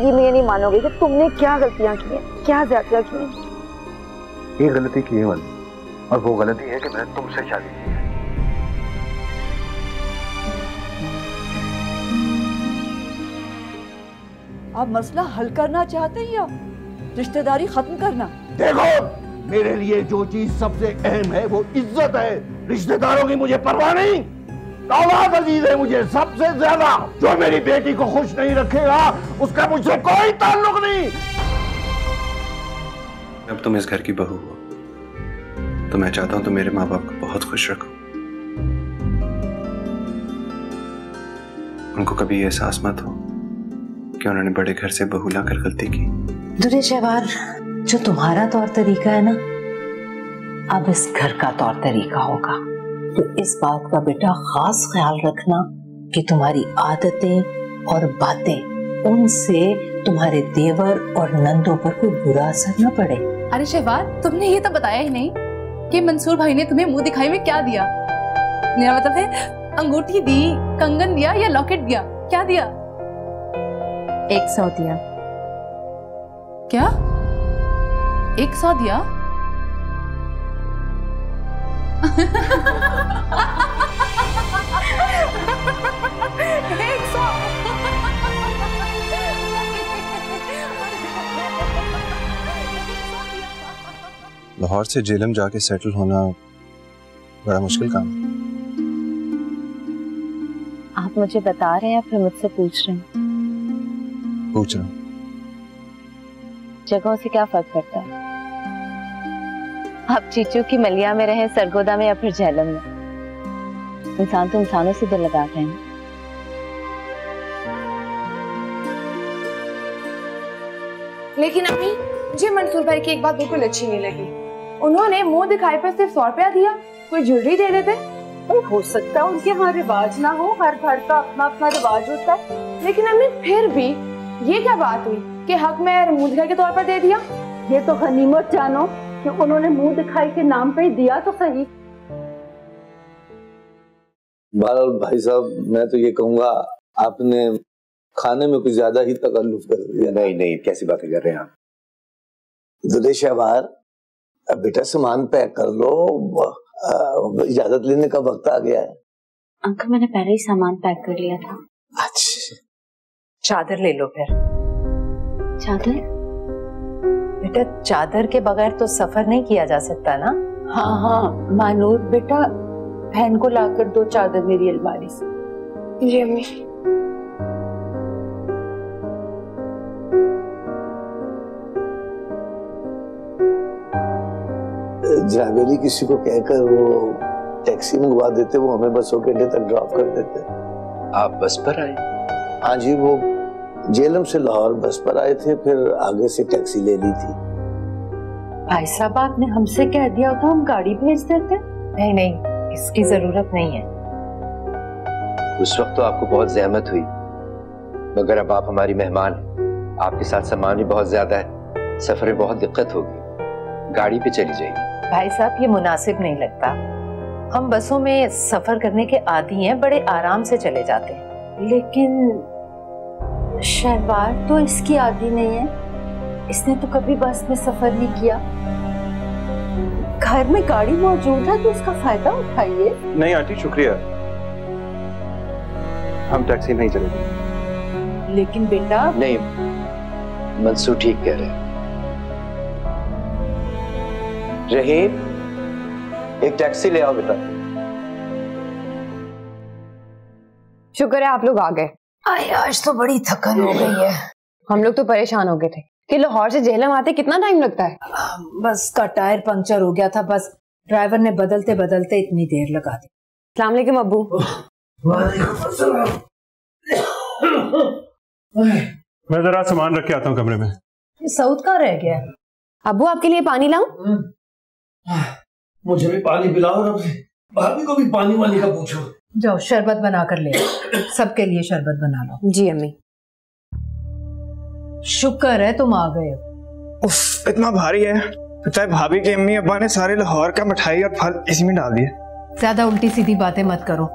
जिंदगी में ये नहीं मानोगे कि तुमने क्या गलतियाँ की हैं, क्या ज्यादतियाँ की हैं। एक गलती की है वाली, और वो गलती है कि मैंने तुमसे शादी की है। आप मसला हल करना चाहते हैं या रिश्तेदारी खत्म करना? देखो, मेरे लिए जो चीज सबसे अहम है वो इज्जत है। रिश्तेदारों की मुझे परवाह नहीं, औलाद अजीज है मुझे सबसे ज्यादा। जो मेरी बेटी को खुश नहीं रखेगा उसका मुझसे कोई ताल्लुक नहीं। अब तुम इस घर की बहू हो तो मैं चाहता हूं तुम मेरे माँ बाप को बहुत खुश रखो। उनको कभी एहसास मत हो कि उन्होंने बड़े घर से बहू लाकर गलती की। दुर्रे शहवार, जो तुम्हारा तौर तरीका है ना, अब इस घर का तौर तरीका होगा। तो इस बात का बेटा खास ख्याल रखना कि तुम्हारी आदतें और बातें, उनसे तुम्हारे देवर और नंदों पर कोई बुरा असर न पड़े। अरे शहवार, तुमने ये तो बताया ही नहीं कि मंसूर भाई ने तुम्हें मुंह दिखाई में क्या दिया। मेरा मतलब है अंगूठी दी, कंगन दिया या लॉकेट दिया, क्या दिया? 100 दिया। क्या 100 दिया? लाहौर से जेलम जाके सेटल होना बड़ा मुश्किल काम है। आप मुझे बता रहे हैं या फिर मुझसे पूछ रहे हैं? पूछ रहा हूँ। जगहों से क्या फर्क पड़ता है? आप चीचू की मलिया में रहे, सरगोदा में या फिर झेलम में, इंसान तो इंसानों से दिल लगाते हैं। लेकिन अम्मी, मुझे मंसूर भाई की एक बात बिल्कुल अच्छी नहीं लगी। उन्होंने मुंह दिखाई पर सिर्फ 100 रुपया दिया, कोई ज्वेलरी दे देते। हो सकता है उनके यहाँ रिवाज ना हो, हर घर का अपना अपना रिवाज होता है, लेकिन अम्मी फिर भी ये क्या बात हुई कि हक में मुंह दिखाई के तौर पर दे दिया? ये तो गनीमत जानो कि उन्होंने मुंह दिखाई के नाम पे दिया तो सही। बहरहाल भाई साहब, मैं तो ये कहूँगा आपने खाने में कुछ ज्यादा ही तकल्लुफ कर दिया। नहीं नहीं, कैसी बातें कर रहे हैं आप? दुर्रे शहवार, अब बेटा सामान पैक कर लो, इजाजत लेने का वक्त आ गया है। अंकल, मैंने पहले ही सामान पैक कर लिया था। अच्छा, चादर ले लो फिर। चादर? बेटा, चादर के बगैर तो सफर नहीं किया जा सकता ना। हाँ हाँ मानूर, बेटा बहन को लाकर दो चादर मेरी अलमारी से। जी अम्मी। ड्राइवरी किसी को कहकर वो टैक्सी मंगवा देते, वो हमें बसों के अड्डे तक ड्रॉप कर देते। आप बस पर आए? हाँ जी, वो जेलम से लाहौर बस पर आए थे, फिर आगे से टैक्सी ले ली थी। भाई साहब, आपने हमसे कह दिया था हम गाड़ी भेज देते। नहीं नहीं, इसकी जरूरत नहीं है। उस वक्त तो आपको बहुत ज़हमत हुई, मगर अब आप हमारी मेहमान हैं, आपके साथ सामान भी बहुत ज्यादा है, सफर में बहुत दिक्कत होगी, गाड़ी पे चली जाएगी। भाई साहब, ये मुनासिब नहीं लगता। हम बसों में सफर करने के आदी हैं, बड़े आराम से चले जाते हैं। लेकिन शहवार तो इसकी आदी नहीं है, इसने तो कभी बस में सफर नहीं किया। घर में गाड़ी मौजूद है तो इसका फायदा उठाइए। नहीं आंटी, शुक्रिया, हम टैक्सी नहीं चलेंगे। लेकिन बेटा। नहीं, मंसूर ठीक कह रहे हैं। रहीम, एक टैक्सी ले आओ बेटा। शुक्र है आप लोग आ गए। आज तो बड़ी थकन हो गई है। हम लोग तो परेशान हो गए थे कि लाहौर से जेहलम आते कितना टाइम लगता है। बस का टायर पंक्चर हो गया था, बस ड्राइवर ने बदलते बदलते इतनी देर लगा दी। अस्सलाम वालेकुम अब्बू। मैं जरा सामान रख के आता हूँ कमरे में। सऊद कहाँ रह गया? अब्बू, आपके लिए पानी लाऊं? मुझे भी पानी पिलाओ, भाभी को भी पानी वाली का पूछो। जाओ शरबत बना कर ले, सबके लिए शरबत बना लो। जी अम्मी। शुक्र है तुम आ गए हो। उफ, इतना भारी है, पता है भाभी के अम्मी अब्बा ने सारे लाहौर का मिठाई और फल इसी में डाल दिए। ज्यादा उल्टी सीधी बातें मत करो,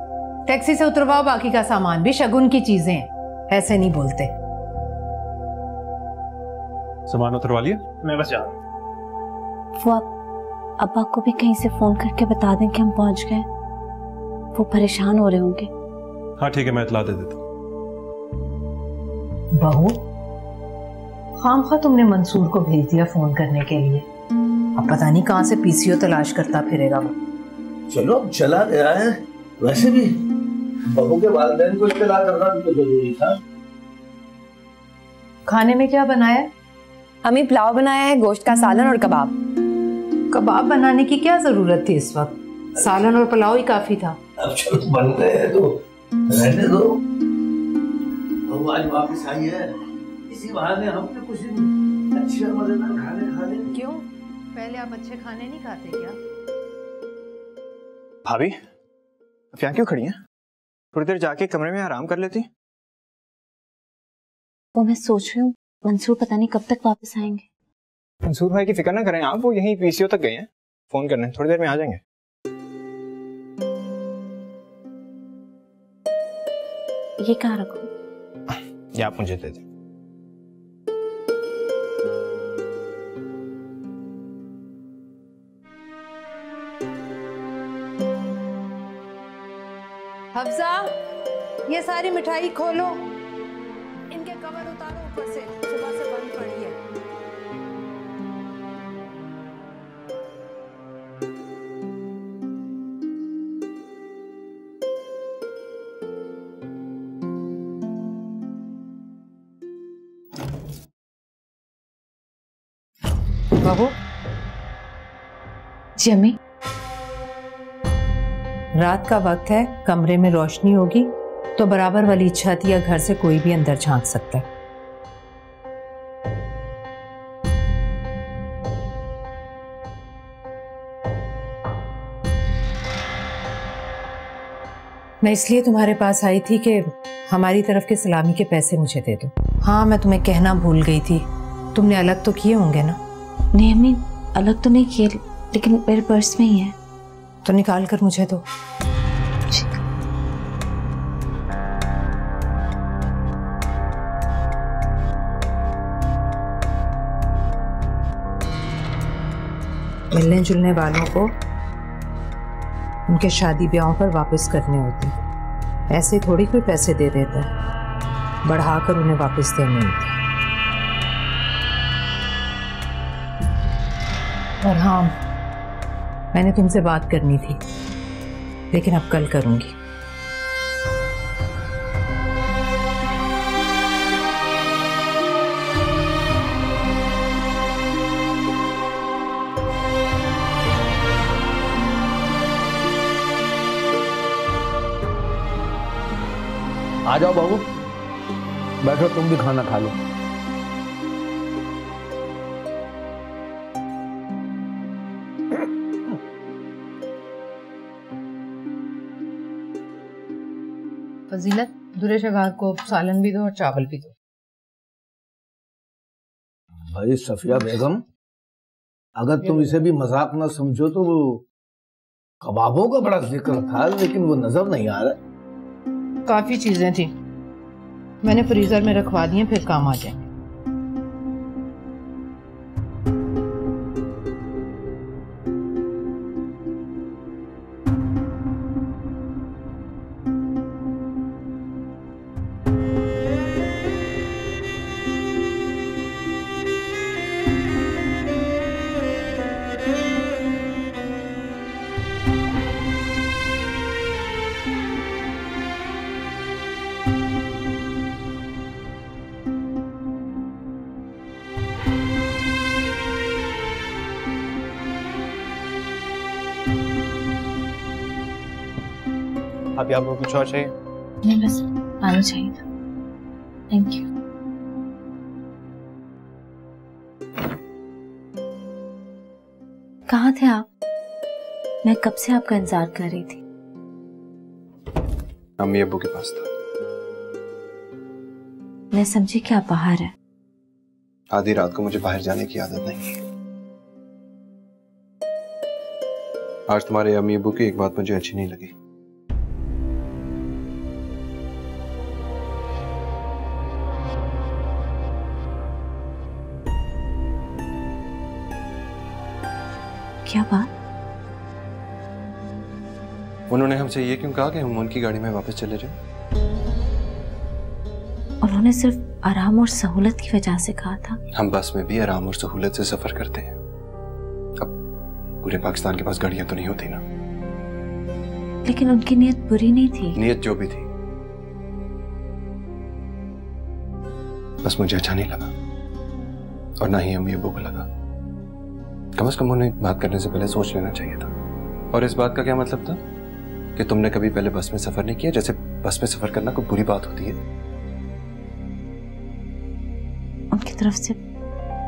टैक्सी से उतरवाओ बाकी का सामान भी, शगुन की चीजें हैं, ऐसे नहीं बोलते। सामान उतरवा लिया, मैं बस जा रहा हूँ। वो आप अब्बा को भी कहीं से फोन करके बता दें कि हम पहुंच गए, वो परेशान हो रहे होंगे। हाँ ठीक है, मैं इतला दे देता हूँ। बहू, खामखा तुमने मंसूर को भेज दिया फोन करने के लिए, अब पता नहीं कहाँ से पीसीओ तलाश करता फिरेगा वो। चलो चला गया है, वैसे भी बहू के वालिदैन को इत्तला करना भी तो जरूरी था। खाने में क्या बनाया? हमी पुलाव बनाया है, गोश्त का सालन और कबाब। कबाब बनाने की क्या जरूरत थी इस वक्त, सालन और पुलाव ही काफी था। अब चलो बन गए हैं तो रहने दो। हम आज वापस आई है, इसी बहाने हमने कुछ अच्छे मजेदार खाने खा ले। क्यों, पहले आप अच्छे खाने नहीं खाते क्या? भाभी आप यहाँ क्यों खड़ी हैं? थोड़ी देर जाके कमरे में आराम कर लेती। वो मैं सोच रही हूँ मंसूर पता नहीं कब तक वापस आएंगे। मंसूर भाई की फिक्र ना करें आप, वो यहीं पीसीओ तक गए हैं फोन करने, थोड़ी देर में आ जाएंगे। ये कहाँ रखो? ये आप मुझे दे दें। हफ्जा, ये सारी मिठाई खोलो, इनके कवर उतारो ऊपर से, सुबह से बंद पड़ी है। बहू जी, अम्मी रात का वक्त है, कमरे में रोशनी होगी तो बराबर वाली छत या घर से कोई भी अंदर झांक सकता है। मैं इसलिए तुम्हारे पास आई थी कि हमारी तरफ के सलामी के पैसे मुझे दे दो। हाँ मैं तुम्हें कहना भूल गई थी, तुमने अलग तो किए होंगे ना? नहीं अम्मी, अलग तो नहीं किए, लेकिन मेरे पर्स में ही है। तो निकाल कर मुझे दो। मिलने जुलने वालों को उनके शादी ब्याहों पर वापस करने होते हैं, ऐसे थोड़ी कोई पैसे दे देता है, बढ़ा कर उन्हें वापस देने होते हैं। और हाँ, मैंने तुमसे बात करनी थी, लेकिन अब कल करूंगी। आ जाओ बाबू, बैठो, तुम भी खाना खा लो। फजीलत, दुर्रे शहवार को सालन भी दो और चावल भी दो। भाई सफिया बेगम, अगर तुम इसे भी मजाक ना समझो तो वो कबाबों का बड़ा जिक्र था, लेकिन वो नजर नहीं आ रहा। काफी चीजें थी, मैंने फ्रीजर में रखवा दी हैं, फिर काम आ जाएंगे। अभी आपको कुछ और चाहिए? नहीं बस पानी चाहिए था। Thank you. कहाँ थे आप? मैं कब से आपका इंतजार कर रही थी। मम्मी अब्बू के पास था। मैं समझी कि आप बाहर है। आधी रात को मुझे बाहर जाने की आदत नहीं है। आज तुम्हारे अम्मी अब्बू की एक बात मुझे अच्छी नहीं लगी। क्या बात? उन्होंने हमसे ये क्यों कहा कि हम उनकी गाड़ी में वापस चले जाएं? उन्होंने सिर्फ आराम और सहूलत की वजह से कहा था। हम बस में भी आराम और सहूलत से सफर करते हैं। अब पूरे पाकिस्तान के पास गाड़ियां तो नहीं होती ना। लेकिन उनकी नीयत बुरी नहीं थी। नीयत जो भी थी, बस मुझे अच्छा नहीं लगा और ना ही अम्मी अबू को लगा। कम से कम उन्हें बात करने से पहले सोच लेना चाहिए था। और इस बात का क्या मतलब था कि तुमने कभी पहले बस में सफर नहीं किया? जैसे बस में सफर करना कोई बुरी बात होती है। उनकी तरफ से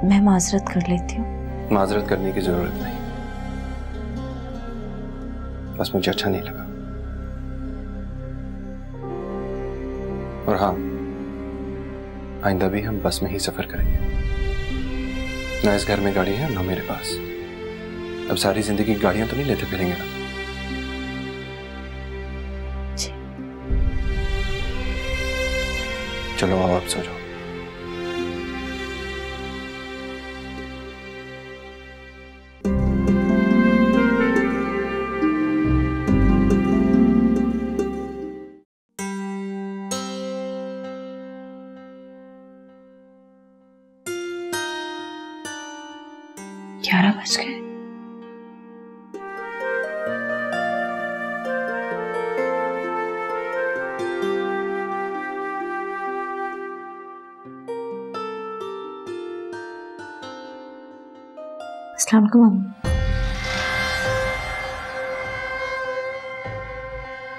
मैं माजरत कर लेती हूँ। माजरत करने की जरूरत नहीं, बस मुझे अच्छा नहीं लगा। और हाँ, आइंदा भी हम बस में ही सफर करेंगे। ना इस घर में गाड़ी है ना मेरे पास। अब सारी जिंदगी गाड़ियां तो नहीं लेते फिरेंगे ना। चलो आओ आप सो जाओ।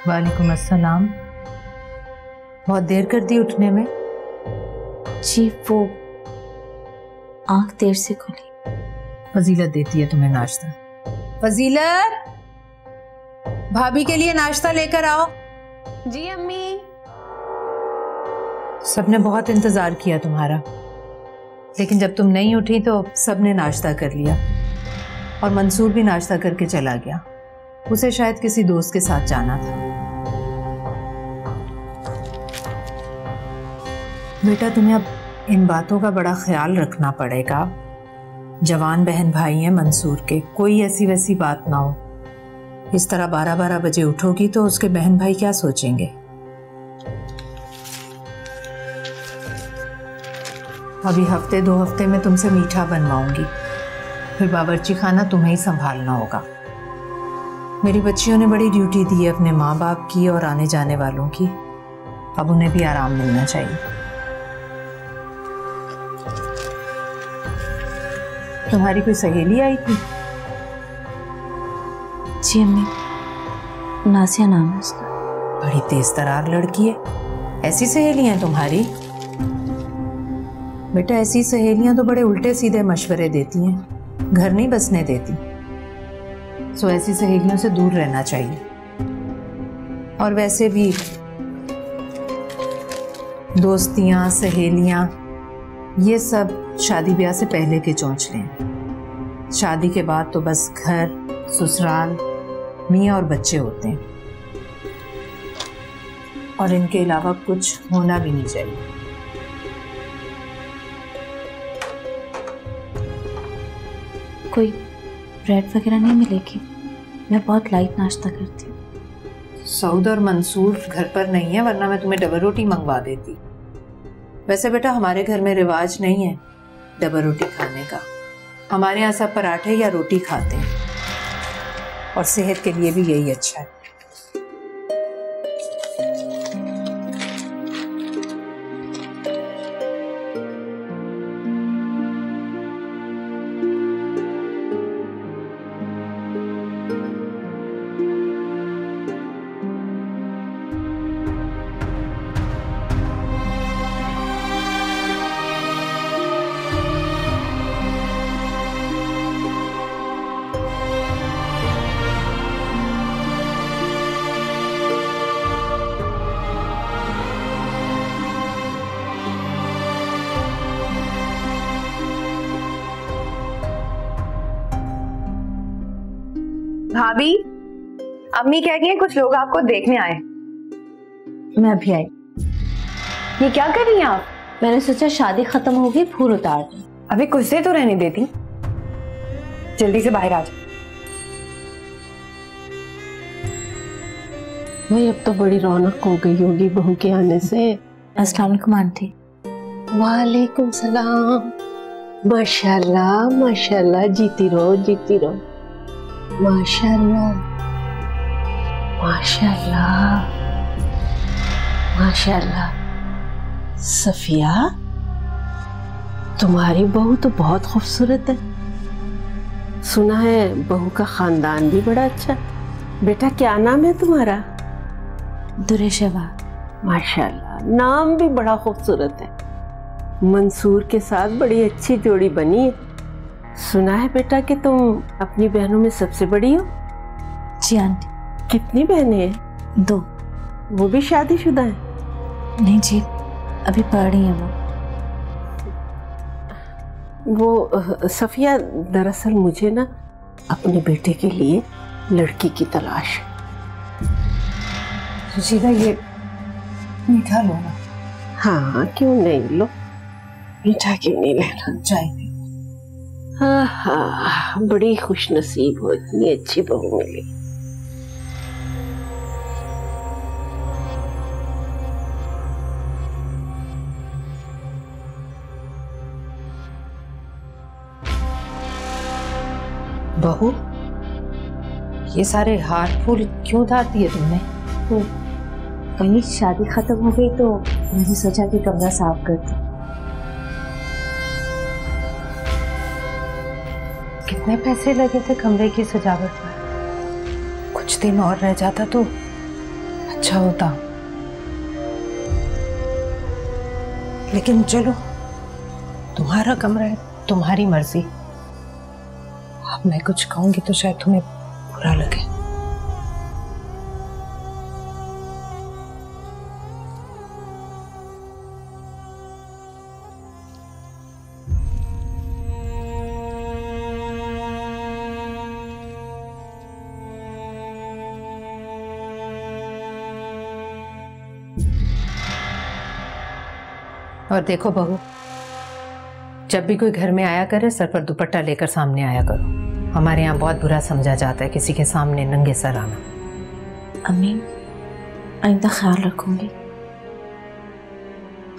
वालेकुम अस्सलाम। बहुत देर कर दी उठने में। जी वो आंख देर से खुली। फजीलत देती है तुम्हें नाश्ता। फजीलत, भाभी के लिए नाश्ता लेकर आओ। जी अम्मी। सबने बहुत इंतजार किया तुम्हारा, लेकिन जब तुम नहीं उठी तो सबने नाश्ता कर लिया और मंसूर भी नाश्ता करके चला गया। उसे शायद किसी दोस्त के साथ जाना था। बेटा, तुम्हें अब इन बातों का बड़ा ख्याल रखना पड़ेगा। जवान बहन भाई हैं मंसूर के, कोई ऐसी वैसी बात ना हो। इस तरह 12-12 बजे उठोगी तो उसके बहन भाई क्या सोचेंगे। अभी 1-2 हफ्ते में तुमसे मीठा बनवाऊंगी, फिर बावर्ची खाना तुम्हें ही संभालना होगा। मेरी बच्चियों ने बड़ी ड्यूटी दी है अपने माँ बाप की और आने जाने वालों की। अब उन्हें भी आराम मिलना चाहिए। तुम्हारी कोई सहेली आई थी? जी अम्मी, नासिया नाम है उसका। बड़ी तेज तरार लड़की है। ऐसी सहेली है तुम्हारी? बेटा, ऐसी सहेलियां तो बड़े उल्टे सीधे मशवरे देती हैं, घर नहीं बसने देती। सो ऐसी सहेलियों से दूर रहना चाहिए। और वैसे भी दोस्तियां, सहेलियां, ये सब शादी ब्याह से पहले के चोंच लें। शादी के बाद तो बस घर, ससुराल, मियाँ और बच्चे होते हैं और इनके अलावा कुछ होना भी नहीं चाहिए। कोई ब्रेड वगैरह नहीं मिलेगी? मैं बहुत लाइट नाश्ता करती हूँ। सऊद और मंसूर घर पर नहीं है, वरना मैं तुम्हें डबल रोटी मंगवा देती। वैसे बेटा, हमारे घर में रिवाज नहीं है डबल रोटी खाने का। हमारे यहाँ सब पराठे या रोटी खाते हैं और सेहत के लिए भी यही अच्छा है। भाभी, अम्मी कह रही हैं कुछ लोग आपको देखने आए। मैं अभी आई। ये क्या कर रही हैं आप? मैंने सोचा शादी खत्म होगी, फूल उतार दूं। अभी कुछ देर तो रहने देती। जल्दी से बाहर आ जाओ। भाई अब तो बड़ी रौनक हो गई होगी बहू के आने से। अस्सलाम वालेकुम आंटी। वालेकुम सलाम। माशाल्लाह माशाल्लाह, जीती रहो जीती रहो, माशाल्लाह माशाल्लाह माशाल्लाह। सफिया, तुम्हारी बहू तो बहुत खूबसूरत है। सुना है बहू का खानदान भी बड़ा अच्छा। बेटा क्या नाम है तुम्हारा? दुर्र ए शेहवार। माशाल्लाह, नाम भी बड़ा खूबसूरत है। मंसूर के साथ बड़ी अच्छी जोड़ी बनी है। सुना है बेटा कि तुम अपनी बहनों में सबसे बड़ी हो? जी आंटी। कितनी बहनें हैं? दो। वो भी शादीशुदा हैं? नहीं जी, अभी पढ़ रही हैं वो। सफिया, दरअसल मुझे ना अपने बेटे के लिए लड़की की तलाश है। जीदा ये मीठा लो ना। हाँ क्यों नहीं, लो। मीठा क्यों नहीं लेना चाहिए। हाँ हाँ, बड़ी खुशनसीब हो, इतनी अच्छी बहू मिली। बहू, ये सारे हार फूल क्यों उतार दिए तुमने? कहीं शादी खत्म हो गई तो मैंने सोचा कि कमरा साफ कर दूं। कितने पैसे लगे थे कमरे की सजावट पर? कुछ दिन और रह जाता तो अच्छा होता, लेकिन चलो तुम्हारा कमरा है, तुम्हारी मर्जी। अब मैं कुछ कहूंगी तो शायद तुम्हें बुरा लगे। और देखो बहू, जब भी कोई घर में आया करे सर पर दुपट्टा लेकर सामने आया करो। हमारे यहाँ बहुत बुरा समझा जाता है किसी के सामने नंगे सर आना। अम्मी, आइंदा ख्याल रखूंगी।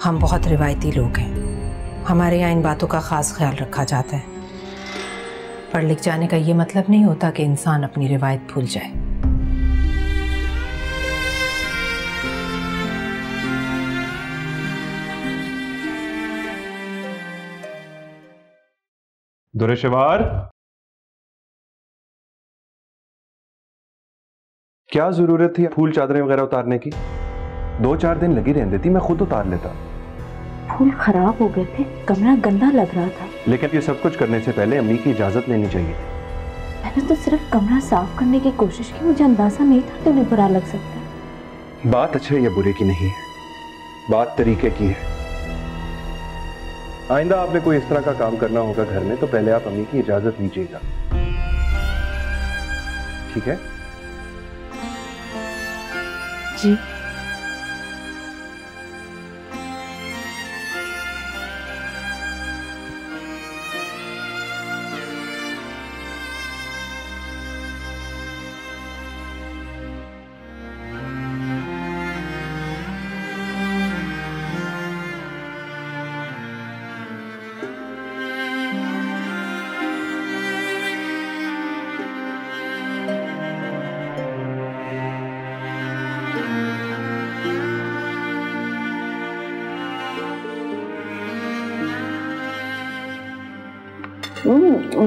हम बहुत रिवायती लोग हैं, हमारे यहाँ इन बातों का खास ख्याल रखा जाता है। पढ़ लिख जाने का ये मतलब नहीं होता कि इंसान अपनी रिवायत भूल जाए। दुर्र ए शेहवार, क्या जरूरत थी फूल चादरें वगैरह उतारने की? 2-4 दिन लगी रहने देती, मैं खुद उतार लेता। फूल खराब हो गए थे, कमरा गंदा लग रहा था। लेकिन ये सब कुछ करने से पहले अम्मी की इजाजत लेनी चाहिए। मैंने तो सिर्फ कमरा साफ करने की कोशिश की, मुझे अंदाजा नहीं था कि उन्हें बुरा लग सकता है। बात अच्छे या बुरे की नहीं है, बात तरीके की है। आइंदा आपने कोई इस तरह का काम करना होगा घर में तो पहले आप अम्मी की इजाजत लीजिएगा, ठीक है जी।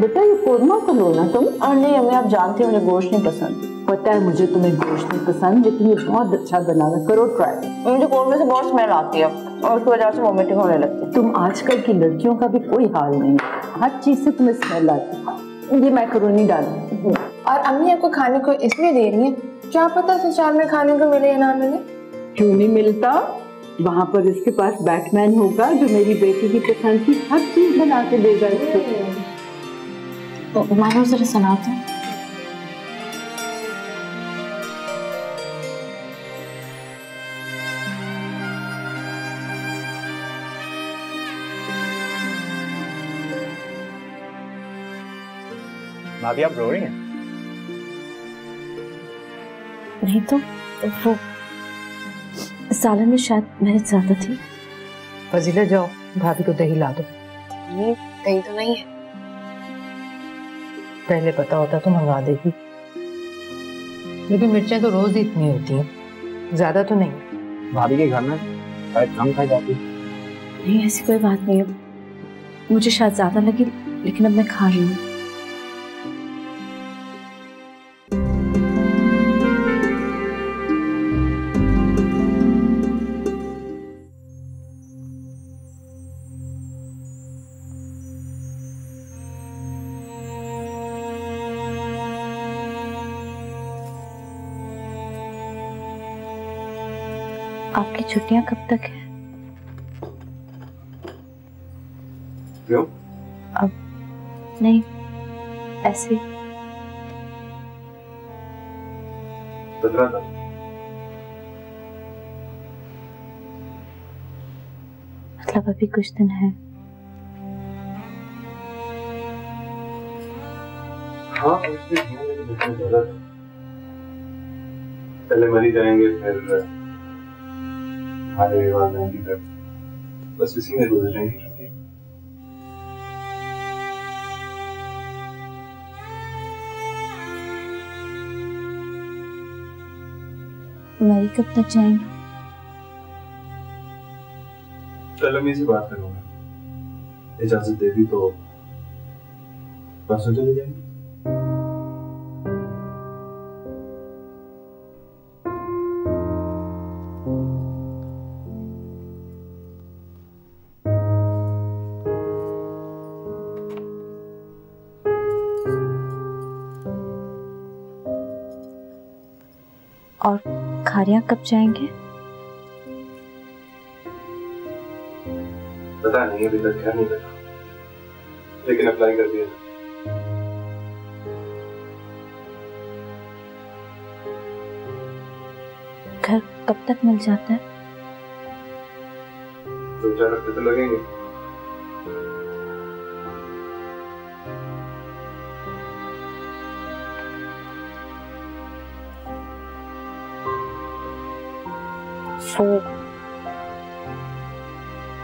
बेटा ये कोरमा तो लो ना तुम। और नहीं अम्मी, आप जानते हो मुझे गोश्त नहीं पसंद। पता है मुझे तुम्हें गोश्त नहीं पसंद, लेकिन ये बहुत अच्छा बना है, करो ट्राई। मुझे कोरमे से बहुत स्मेल आती है और उसकी वजह से वोमिटिंग होने लगती है। तुम आजकल की लड़कियों का भी कोई हाल नहीं, हर चीज से तुम्हें स्मेल आती है। ये मैकरोनी डालो। और अम्मी आपको खाने को इसलिए दे रही है, क्या पता इस शाम में खाने को मिले या ना मिले। क्यों नहीं मिलता, वहाँ पर इसके पास बैटमैन होगा जो मेरी बेटी की पसंद की हर चीज बना के देगा। तो मानो जरा सुनाते हैं। भाभी आप रो रही हैं? नहीं तो वो सालन में शायद मैरिज ज्यादा थी। फजीला जाओ भाभी को दही ला दो। ये दही तो नहीं है, पहले पता होता तो मंगा देती, लेकिन मिर्चें तो रोज ही इतनी होती हैं, ज्यादा तो नहीं। भाभी के घर में शायद कम खाई जाती। नहीं ऐसी कोई बात नहीं है, मुझे शायद ज्यादा लगी लेकिन अब मैं खा रही हूँ। आपकी छुट्टियां कब तक है? अब नहीं ऐसे। मतलब अभी कुछ दिन है? हाँ, पहले मरी जाएंगे फिर हमारे बस इसी में गुजर जाएंगे। मरी कब तक जाएंगे? चल अम्मी से बात करूंगा, इजाजत दे दी तो परसों चले जाएंगे। और खारियां कब जाएंगे? पता नहीं अभी तक क्या नहीं पता, लेकिन अप्लाई कर दिया। घर कब तक मिल जाता है? 2-4 हफ्ते तो लगेंगे।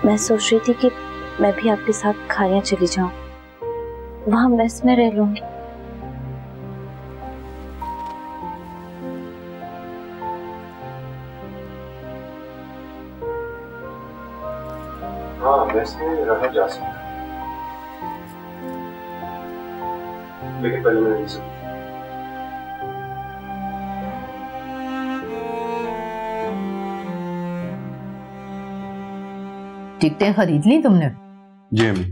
मैं सोच रही थी कि मैं भी आपके साथ खारियां चली जाऊं, वहां मेस में रह लूंगी। हाँ मेस में रहा जा सकता, लेकिन पहले मैं नहीं। टिकटें खरीद ली तुमने? जी अम्मी।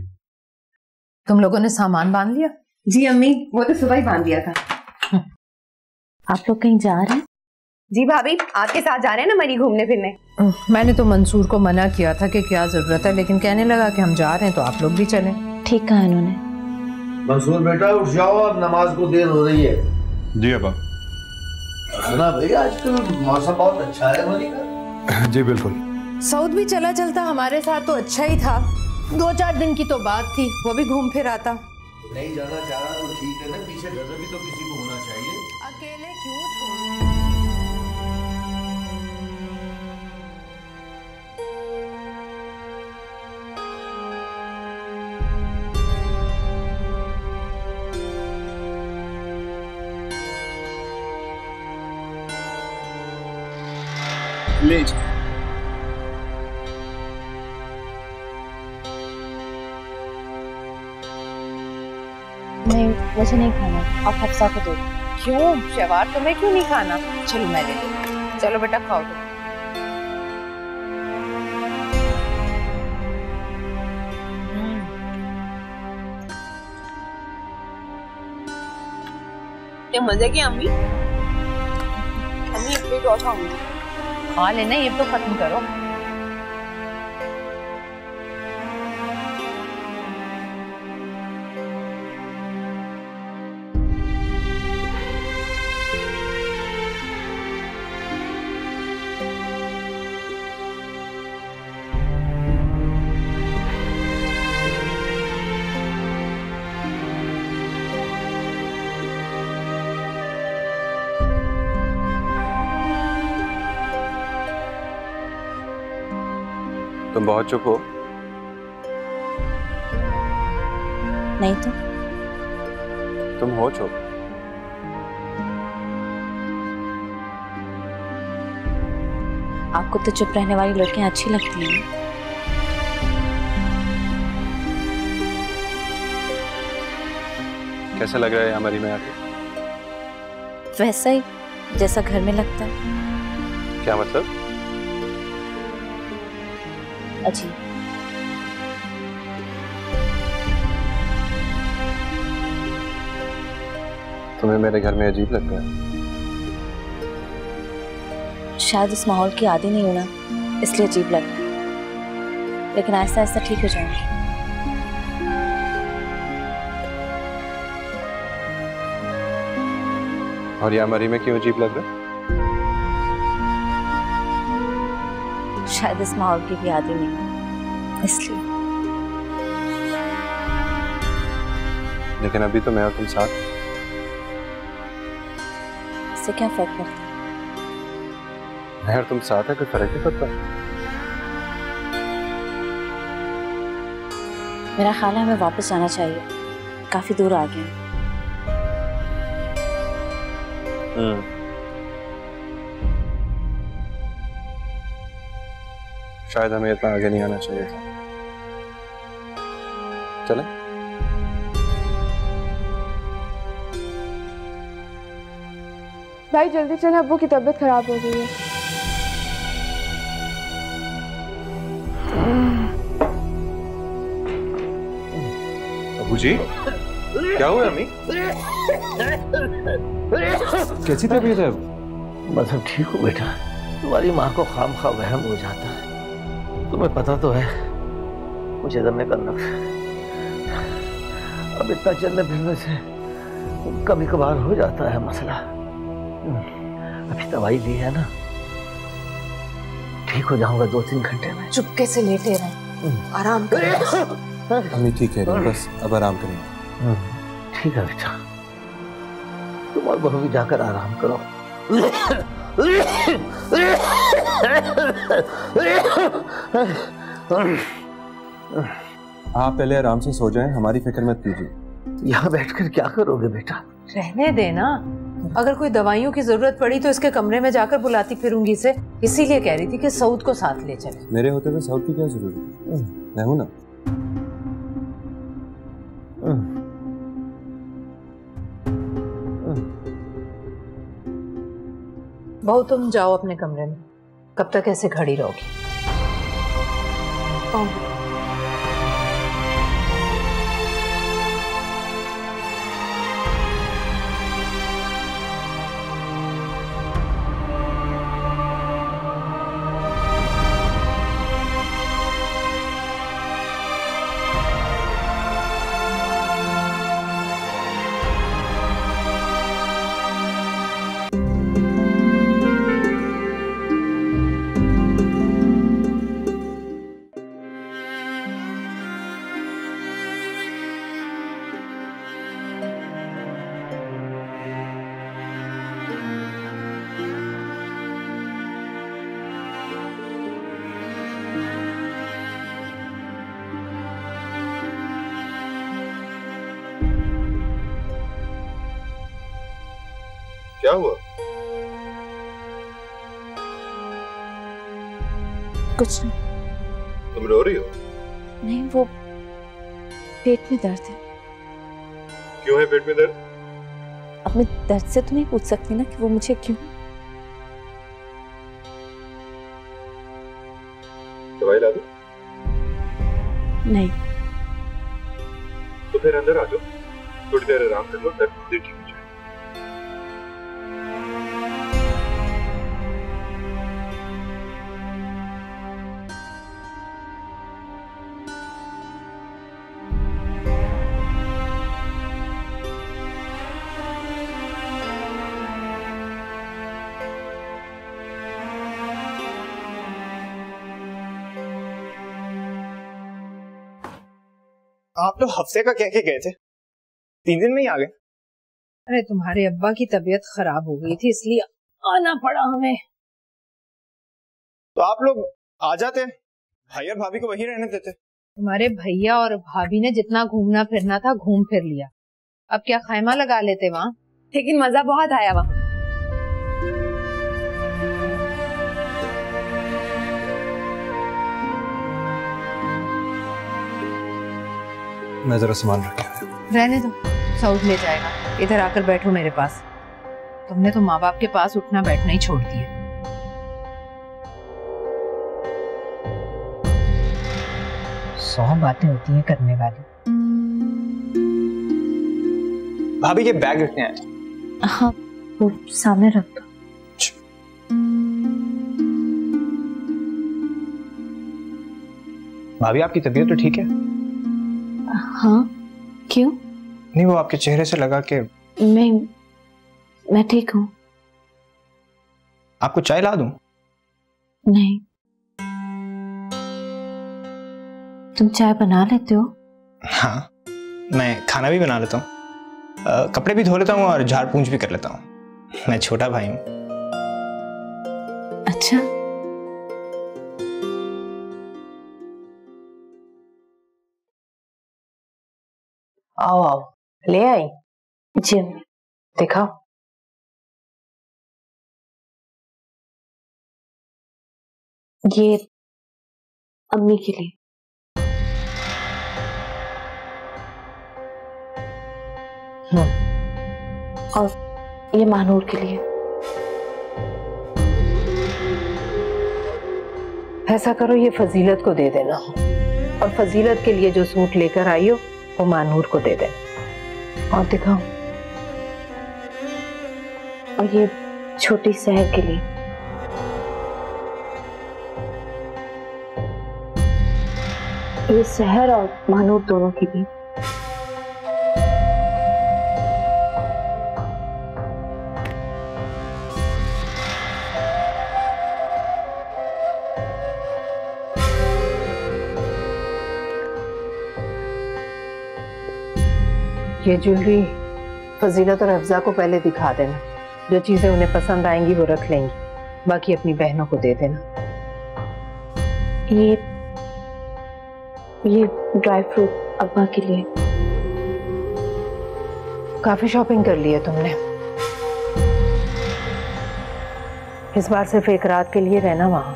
तुम लोगों ने सामान बांध लिया? जी अम्मी, वो तो सुबह ही बांध दिया था। आप लोग कहीं जा रहे हैं? जी भाभी, आपके साथ जा रहे हैं ना मरी घूमने फिरने। मैंने तो मंसूर को मना किया था कि क्या जरूरत है, लेकिन कहने लगा कि हम जा रहे हैं तो आप लोग भी चलें। ठीक कहा इन्होंने। मंसूर बेटा उठ जाओ, अब नमाज को देर हो रही है। जी अब्बा। भैया आजकल मौसम बहुत अच्छा है। जी बिल्कुल। सऊद भी चला चलता हमारे साथ तो अच्छा ही था, 2-4 दिन की तो बात थी, वो भी घूम फिर आता। नहीं जाना चाह रहा तो ठीक है ना, पीछे डर भी तो किसी को होना चाहिए। अकेले क्यों छोड़। ले जा। नहीं मुझे नहीं खाना, आप हफ्सा को दो। क्यों शहवार तुम्हें क्यों नहीं खाना? चलो मैं दे दूँ। चलो बेटा खाओ। ये मजे की अम्मी अम्मी एक प्लेट और खाऊंगी। खा लेना, ये तो खत्म करो। तुम बहुत चुप हो। नहीं तो तुम हो चुप। आपको तो चुप रहने वाली लड़कियां अच्छी लगती हैं। कैसा लग रहा है हमारी में आके? वैसा ही जैसा घर में लगता है। क्या मतलब? अजी तुम्हें मेरे घर में अजीब लगता है? शायद इस माहौल की आदी नहीं होना इसलिए अजीब लग रहा है, लेकिन आहिस्ता आहिस्ता ठीक हो जाएंगे। और ये हमारी में क्यों अजीब लग रहा? शायद इस माहौल की भी आदी नहीं इसलिए। लेकिन अभी तो मैं और तुम साथ। इससे क्या फर्क पड़ता? मैं और तुम साथ है कोई फर्क नहीं पड़ता। मेरा ख्याल है हमें वापस जाना चाहिए, काफी दूर आ गए। शायद हमें इतना आगे नहीं आना चाहिए था। चले भाई, जल्दी चले, अब्बू की तबीयत खराब हो गई है। अब्बू जी क्या हुआ? अम्मी कैसी तबीयत है? बस अब ठीक हो बेटा। तुम्हारी माँ को खामखा वहम हो जाता है, तुम्हें पता तो है मुझे दम नहीं करना। अब इतना चलने फिरने से कभी कभार हो जाता है मसला। अभी दवाई ली है ना, ठीक हो जाऊंगा 2-3 घंटे में। चुप कैसे लेटे रहे, आराम करें। अम्मी ठीक है, बस अब आराम करेंगे। ठीक है बेटा, तुम और बहू भी जाकर आराम करो। आप पहले आराम से सो जाएं, हमारी फिक्र मत कीजिए। यहाँ बैठकर क्या करोगे बेटा? रहने देना, अगर कोई दवाइयों की जरूरत पड़ी तो इसके कमरे में जाकर बुलाती फिरूंगी इसे। इसीलिए कह रही थी कि सऊद को साथ ले चले। मेरे होते हुए सऊद की क्या जरूरत है, मैं हूँ ना। बहू तुम जाओ अपने कमरे में, कब तक ऐसे खड़ी रहोगी? क्या हुआ? कुछ नहीं। तुम रो रही हो? नहीं, वो पेट में दर्द है। क्यों है पेट में दर्द? अपने दर्द से तो नहीं पूछ सकती ना कि वो मुझे क्यों। दवाई ला दूं? नहीं। तो फिर अंदर आ जाओ, थोड़ी देर आराम कर लो, दर्द ठीक हो जाए। आप तो हफ्ते का कह के गए थे, 3 दिन में ही आ गए। अरे तुम्हारे अब्बा की तबीयत खराब हो गई थी इसलिए आना पड़ा हमें। तो आप लोग आ जाते, भाई और भाभी को वही रहने देते। तुम्हारे भैया और भाभी ने जितना घूमना फिरना था घूम फिर लिया, अब क्या खैमा लगा लेते वहाँ। लेकिन मजा बहुत आया वहाँ। मैं जरा सामान रखा रहने दो, साउथ ले जाएगा, इधर आकर बैठो मेरे पास। तुमने तो माँ बाप के पास उठना बैठना ही छोड़ दिया। सौ बातें होती हैं करने वाली। भाभी ये बैग रखने आया था। हाँ वो सामने रख दो। भाभी आपकी तबीयत तो ठीक है? हाँ क्यों? नहीं वो आपके चेहरे से लगा कि मैं ठीक हूँ। आपको चाय ला दूं? नहीं तुम चाय बना लेते हो? हाँ मैं खाना भी बना लेता हूँ, कपड़े भी धो लेता हूँ और झाड़ पूंछ भी कर लेता हूँ। मैं छोटा भाई हूँ। अच्छा आओ आओ ले आई। जी दिखाओ। ये अम्मी के लिए। और ये मानूर के लिए। ऐसा करो ये फजीलत को दे देना और फजीलत के लिए जो सूट लेकर आई हो वो मानूर को दे देना। और दिखाओ। और ये छोटी शहर के लिए। ये शहर और मानूर दोनों के लिए। ये ज्वेलरी फजीलत और हफ्जा को पहले दिखा देना, जो चीजें उन्हें पसंद आएंगी वो रख लेंगी, बाकी अपनी बहनों को दे देना। ये ड्राई फ्रूट अब्बा के लिए। काफी शॉपिंग कर ली है तुमने। इस बार सिर्फ एक रात के लिए रहना वहां।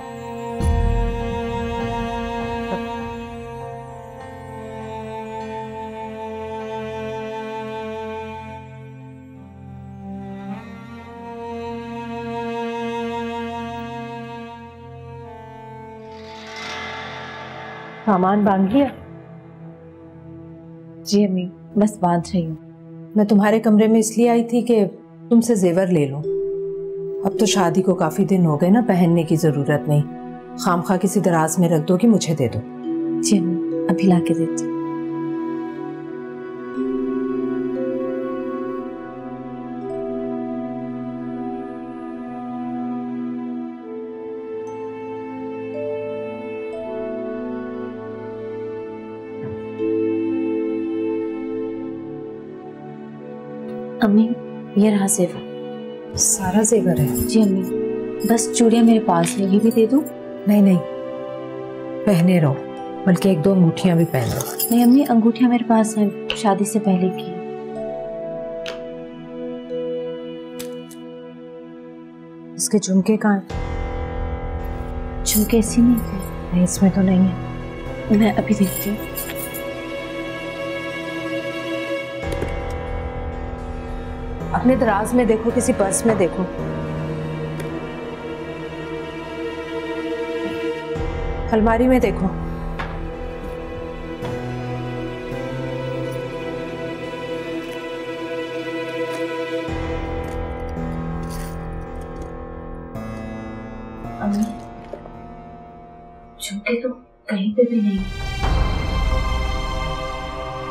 सामान बांध लिया? जी अम्मी बस बांध रही हूँ। मैं तुम्हारे कमरे में इसलिए आई थी कि तुमसे जेवर ले लूं। अब तो शादी को काफी दिन हो गए ना, पहनने की जरूरत नहीं। खामखा किसी दराज में रख दो कि मुझे दे दो। जी अम्मी अभी ला के देती। अम्मी ये रहा जेवर। सारा जेवर है? जी अम्मी बस चूड़ियाँ मेरे पास है, ये भी दे दूँ? नहीं नहीं पहने रहो, बल्कि एक दो अंगूठियाँ भी पहन लो। नहीं अम्मी अंगूठियाँ मेरे पास हैं, शादी से पहले की। इसके झुमके कहाँ हैं? झुमके इसी में थे? नहीं इसमें तो नहीं है, मैं अभी देखती हूँ। अपने दराज में देखो, किसी पर्स में देखो। अलमारी में देखो। अम्मी झुमके तो कहीं पे भी नहीं।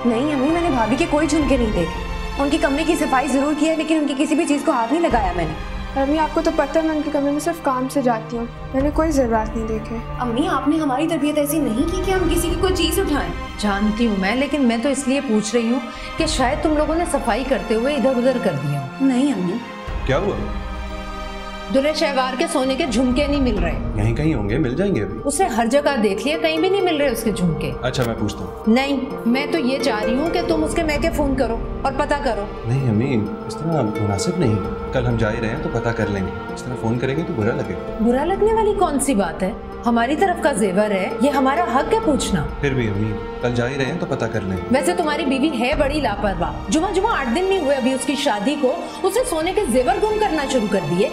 नहीं अम्मी मैंने भाभी के कोई झुमके नहीं देखे। उनके कमरे की सफाई जरूर की है लेकिन उनकी किसी भी चीज को हाथ नहीं लगाया मैंने। अम्मी आपको तो पता है मैं उनके कमरे में सिर्फ काम से जाती हूँ, मैंने कोई ज़रूरत नहीं देखे। अम्मी आपने हमारी तबीयत ऐसी नहीं की कि हम किसी की कोई चीज उठाएं। जानती हूँ मैं, लेकिन मैं तो इसलिए पूछ रही हूँ कि शायद तुम लोगों ने सफाई करते हुए इधर उधर कर दिया। नहीं अम्मी क्या हुआ? दुर्रे शहवार के सोने के झुमके नहीं मिल रहे। यहीं कहीं होंगे, मिल जाएंगे अभी। उसने हर जगह देख लिया, कहीं भी नहीं मिल रहे उसके झुमके। अच्छा मैं पूछता हूँ। नहीं, मैं तो ये चाह रही हूँ कि तुम उसके मैके फोन करो और पता करो। नहीं अम्मी, इस तरह मुनासिब नहीं। कल हम जा ही रहे हैं तो पता कर लेंगे, इस तरह फोन करेंगे तो बुरा लगेगा। बुरा लगने वाली कौन सी बात है, हमारी तरफ का जेवर है, ये हमारा हक है पूछना। फिर भी अम्मी कल जा ही रहे हैं तो पता कर लेंगे। वैसे तुम्हारी बीवी है बड़ी लापरवाह, जुमा जुमा 8 दिन नहीं हुए अभी उसकी शादी को, उसने सोने के जेवर गुम करना शुरू कर दिए।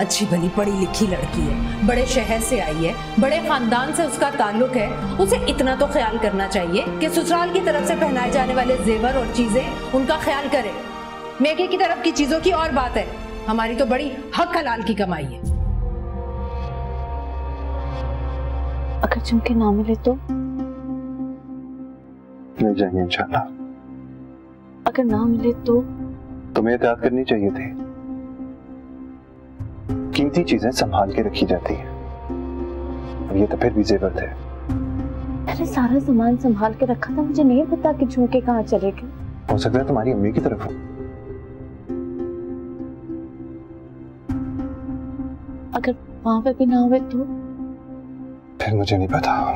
अच्छी भली पढ़ी लिखी लड़की है, बड़े शहर से आई है, बड़े खानदान से उसका ताल्लुक है, उसे इतना तो ख्याल करना चाहिए कि ससुराल की तरफ से पहनाए जाने वाले जेवर और चीजें, उनका ख्याल करे। मेके की तरफ की चीजों की और बात है, हमारी तो बड़ी हक हलाल की कमाई है। अगर झुमके ना मिले तो मिल जाएंगे इंशाल्लाह। अगर ना मिले तो तुम्हें एहतियात करनी चाहिए थी। कीमती चीजें संभाल के रखी जाती हैं, और ये तो फिर भी जेवर थे। अरे सारा सामान संभाल के रखा था, मुझे नहीं पता कि झुमके कहाँ चले गए। हो सकता है तुम्हारी अम्मी की तरफ हो। अगर वहां पे भी ना हुए तो फिर मुझे नहीं पता।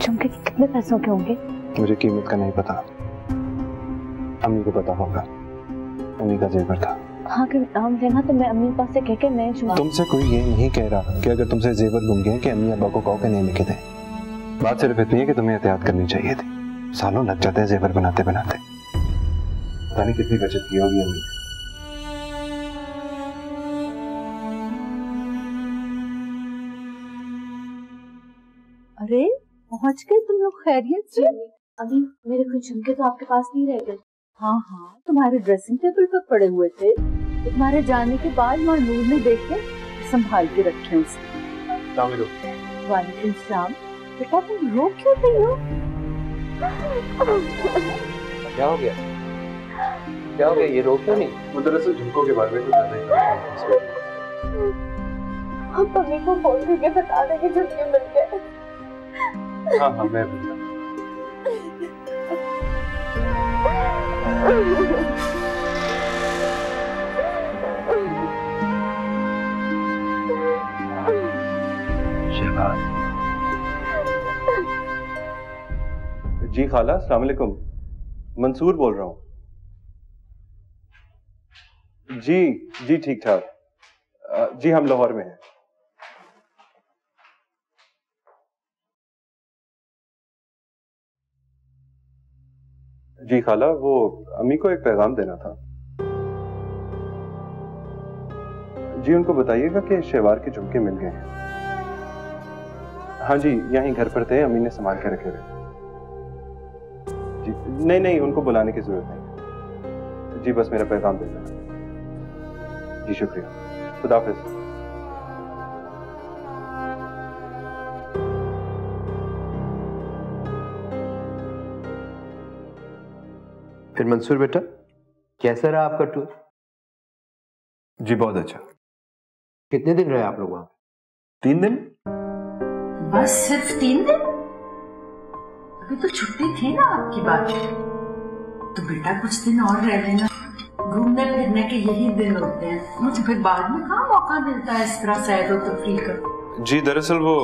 झुमके कितने पैसों के होंगे? मुझे कीमत का नहीं पता, अम्मी को पता होगा, अम्मी का जेवर था। हाँ कि नाम लेना तो मैं अम्मी पास से कह के मैं झुमा। तुमसे कोई ये नहीं कह रहा कि अगर तुमसे जेवर गुम गए कि अम्मी अब्बा को कहो के नहीं लिखे थे। बात सिर्फ इतनी है कि तुम्हें एहतियात करनी चाहिए थी। सालों लग जाते हैं जेवर बनाते बनाते, पता नहीं कितनी बचत की होगी अम्मी। अरे पहुँच गए तुम लोग, खैरियत से? अभी मेरे कुछ झुमके तो आपके पास नहीं रह गए। हाँ हाँ, तुम्हारे ड्रेसिंग टेबल पर पड़े हुए थे, तुम्हारे जाने के बाद माँ नूर ने देखे, संभाल के रखे उसको। वालेकुम सलाम। बेटा तुम रो क्यों रही हो? क्या हो गया, क्या हो गया? ये रो क्यों नहीं? मुदरसो झुमकों के बारे में कुछ नहीं। हम मम्मी को फोन करके बता देंगे झुमके मिल गए। हाँ हाँ मैं जी खाला, अस्सलाम वालेकुम, मंसूर बोल रहा हूँ। जी जी ठीक ठाक जी, हम लाहौर में हैं। जी खाला, वो अम्मी को एक पैगाम देना था। जी उनको बताइएगा कि शहवार के झुमके मिल गए हैं। हाँ जी यहीं घर पर थे, अम्मी ने संभाल के रखे थे। जी नहीं नहीं, उनको बुलाने की जरूरत नहीं। जी बस मेरा पैगाम देना है। जी शुक्रिया, खुदा हाफिज। फिर मंसूर बेटा, कैसा रहा आपका टूर? जी बहुत अच्छा। कितने दिन रहे आप लोग वहां? 3 दिन। बस सिर्फ 3 दिन? अभी तो छुट्टी थी ना आपकी बात, तो बेटा कुछ दिन और रह लेना। घूमने फिरने के यही दिन होते हैं, मुझे फिर बाद में कहाँ मौका मिलता है इस तरह सैर और तफरीह का। जी दरअसल वो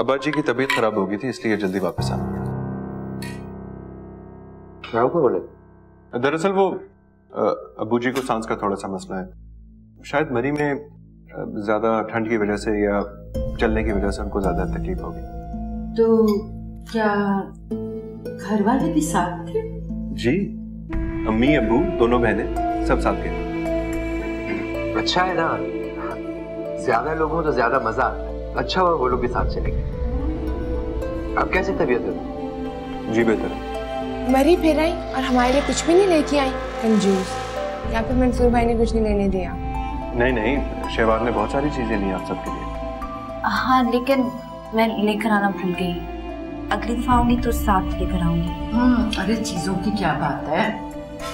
अब्बा जी की तबीयत खराब हो गई थी, इसलिए जल्दी वापस आ गए। क्या हुआ बोले? दरअसल वो अबू जी को सांस का थोड़ा सा मसला है, शायद मरी में ज्यादा ठंड की वजह से या चलने की वजह से उनको ज्यादा तकलीफ होगी। तो क्या घर वाले भी साथ थे? जी अम्मी अबू दोनों बहनें सब साथ थे। अच्छा है ना, ज्यादा लोग हो तो ज्यादा मजा आता है। अच्छा हुआ वो लोग भी साथ चले गए। अब कैसी तबीयत है? जी बेहतर। मरी फिर आई और हमारे लिए कुछ भी नहीं लेके आई, कंजूस। यहाँ पे मंसूर भाई ने कुछ नहीं लेने दिया। नहीं नहीं, शहवार ने बहुत सारी चीजें ली आप सबके लिए। हाँ लेकिन मैं लेकर आना भूल गई, अगली दफा आऊंगी तो साथ लेकर आऊंगी। अरे चीजों की क्या बात है,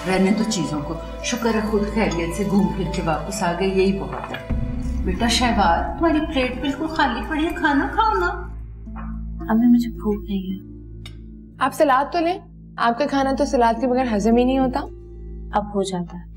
रहने तो चीजों को, शुक्र है खुद खैरियत से घूम फिर के वापस आ गए, यही बहुत है। बेटा शहवार तुम्हारी प्लेट बिल्कुल खाली पड़ी है, खाना खाओ ना। अम्मी मुझे भूख नहीं है। आप सलाद तो लें, आपका खाना तो सलाद के बगैर हजम ही नहीं होता। अब हो जाता है।